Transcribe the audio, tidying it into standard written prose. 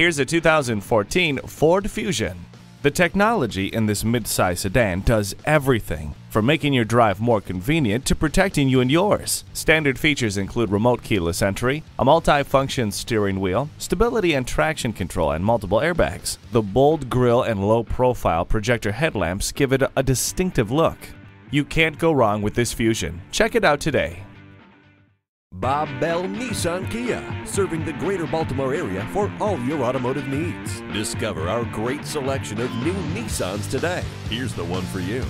Here's a 2014 Ford Fusion. The technology in this mid-size sedan does everything, from making your drive more convenient to protecting you and yours. Standard features include remote keyless entry, a multi-function steering wheel, stability and traction control, and multiple airbags. The bold grille and low-profile projector headlamps give it a distinctive look. You can't go wrong with this Fusion. Check it out today. Bob Bell Nissan Kia, serving the greater Baltimore area for all your automotive needs. Discover our great selection of new Nissans today. Here's the one for you.